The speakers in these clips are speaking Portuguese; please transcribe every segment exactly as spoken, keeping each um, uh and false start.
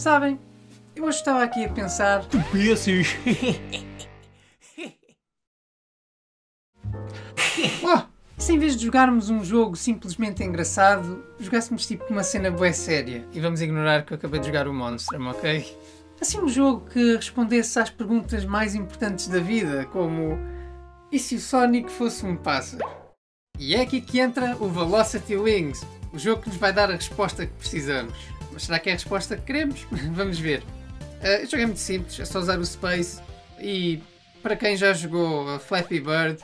Sabem, eu hoje estava aqui a pensar... Tu pensas? Oh, e se em vez de jogarmos um jogo simplesmente engraçado, jogássemos tipo uma cena bué séria? E vamos ignorar que eu acabei de jogar o Monstrum, ok? Assim um jogo que respondesse às perguntas mais importantes da vida, como... E se o Sonic fosse um pássaro? E é aqui que entra o Velocity Wings, o jogo que nos vai dar a resposta que precisamos. Mas será que é a resposta que queremos? Vamos ver. Uh, o jogo é muito simples, é só usar o Space e... Para quem já jogou Flappy Bird,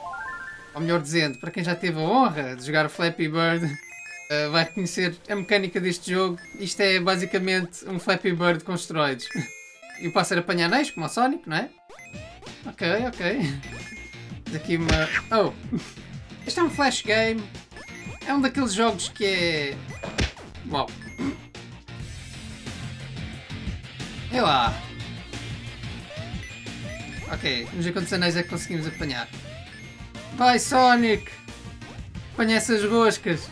ou melhor dizendo, para quem já teve a honra de jogar Flappy Bird, uh, vai reconhecer a mecânica deste jogo. Isto é basicamente um Flappy Bird com esteroides. E o pássaro apanha anéis, como o Sonic, não é? Ok, ok. Aqui uma... Oh! Este é um flash game. É um daqueles jogos que é... Uau! É lá! Ok, vamos ver quantos anéis é que conseguimos apanhar. Vai, Sonic! Apanha essas roscas!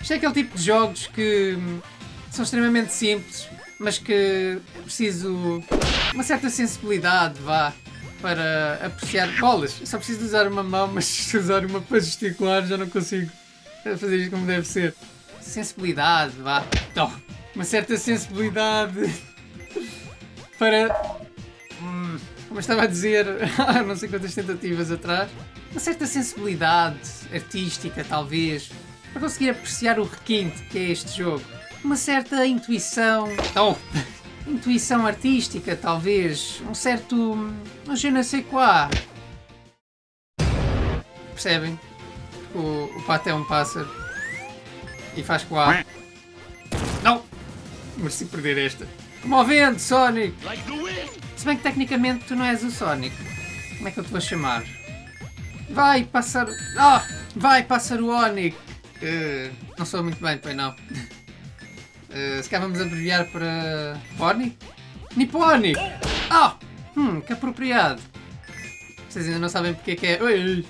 Isto é aquele tipo de jogos que... São extremamente simples, mas que é preciso uma certa sensibilidade, vá, para apreciar bolas. Eu só preciso de usar uma mão, mas se usar uma para gesticular já não consigo fazer isto como deve ser. Sensibilidade, vá. Então, uma certa sensibilidade para... Hum, como eu estava a dizer, não sei quantas tentativas atrás, uma certa sensibilidade artística, talvez, para conseguir apreciar o requinte que é este jogo. Uma certa intuição... Então... Intuição artística, talvez, um certo... je ne sais quoi. Percebem? Porque o, o pato é um pássaro. E faz quá. Não! Mereci perder esta. Como ao vento, Sonic! Se bem que tecnicamente tu não és o Sonic. Como é que eu te vou chamar? Vai, pássaro... Ah! Vai, pássaro Sonic! Uh, não sou muito bem, pois não. Uh, se cá vamos abreviar para... Pony? Niponic! Ah! Oh! Hum, que apropriado! Vocês ainda não sabem porque é que é... Ui!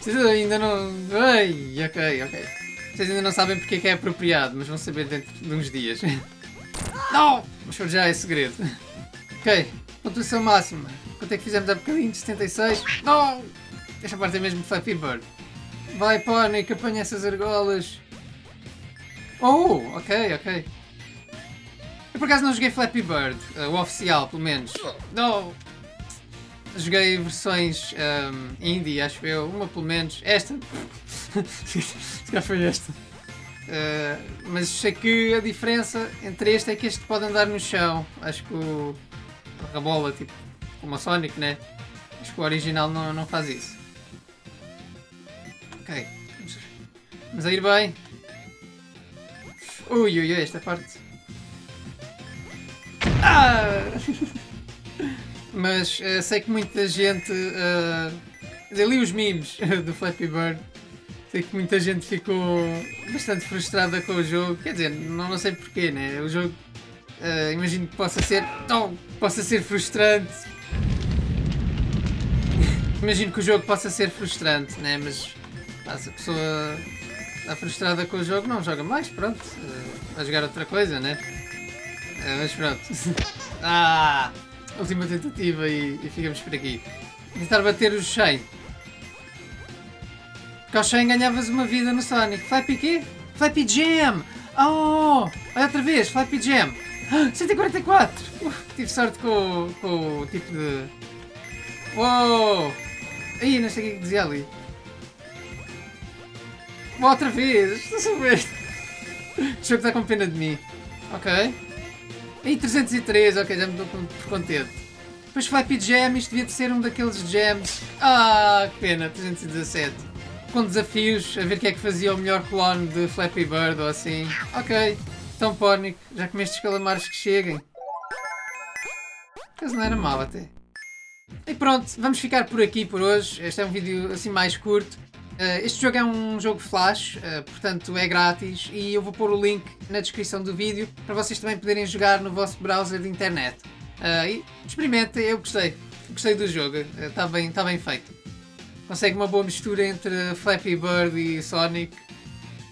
Vocês ainda não... Ui! Ok, ok. Vocês ainda não sabem porque é que é apropriado, mas vão saber dentro de uns dias. Não! Mas por já é segredo. Ok, pontuação máxima. Quanto é que fizemos há bocadinho? setenta e seis? Não! Esta parte é mesmo Flappy Bird. Vai, Pony, que apanha essas argolas! Oh, ok, ok. Eu por acaso não joguei Flappy Bird, uh, o oficial pelo menos. Não! Joguei versões um, indie, acho eu, uma pelo menos. Esta? Se calhar foi esta. Uh, mas sei que a diferença entre este é que este pode andar no chão. Acho que o... a bola, tipo, como a Sonic, né? Acho que o original não, não faz isso. Ok, vamos a ir bem. Ui, ui, ui, esta parte. Ah! Mas uh, sei que muita gente... Uh, eu li os memes do Flappy Bird. Sei que muita gente ficou bastante frustrada com o jogo. Quer dizer, não, não sei porquê, né? O jogo... Uh, imagino que possa ser... Oh, possa ser frustrante. Imagino que o jogo possa ser frustrante, né? Mas... Pá, se a pessoa... Está frustrada com o jogo, não joga mais, pronto. Uh, vai jogar outra coisa, né? Uh, mas pronto. Ah! Última tentativa e, e ficamos por aqui. Vou tentar bater os cem. Porque aos cem ganhavas uma vida no Sonic. Flappy quê? Flappy Jam! Oh! Olha outra vez, Flappy Jam! cento e quarenta e quatro! Uh, tive sorte com, com o tipo de... Uou! Ih, não sei o que dizia ali. Outra vez! Não sei ver! O jogo está com pena de mim. Ok. E trezentos e três, ok, já me dou por contente. Depois Flappy Jam, isto devia ser um daqueles jams. Ah, que pena, trezentos e dezassete. Com desafios, a ver quem é que fazia o melhor clone de Flappy Bird ou assim. Ok, tão Pony, já comeste os calamares que cheguem. Caso não era mal até. E pronto, vamos ficar por aqui por hoje. Este é um vídeo assim mais curto. Uh, este jogo é um jogo flash, uh, portanto é grátis e eu vou pôr o link na descrição do vídeo para vocês também poderem jogar no vosso browser de internet. Uh, e experimentem, eu gostei, gostei do jogo, está uh, bem, tá bem feito. Consegue uma boa mistura entre Flappy Bird e Sonic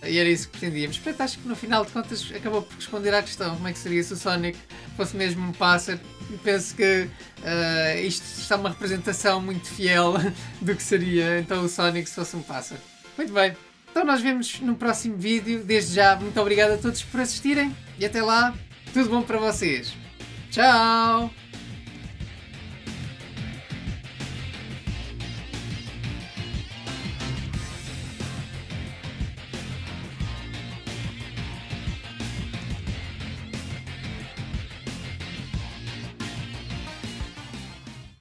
E era isso que pretendíamos. Portanto, acho que no final de contas acabou por responder à questão como é que seria se o Sonic fosse mesmo um pássaro. E penso que uh, isto está uma representação muito fiel do que seria então o Sonic se fosse um pássaro. Muito bem, então nós vemos no próximo vídeo. Desde já, muito obrigado a todos por assistirem e até lá, tudo bom para vocês. Tchau!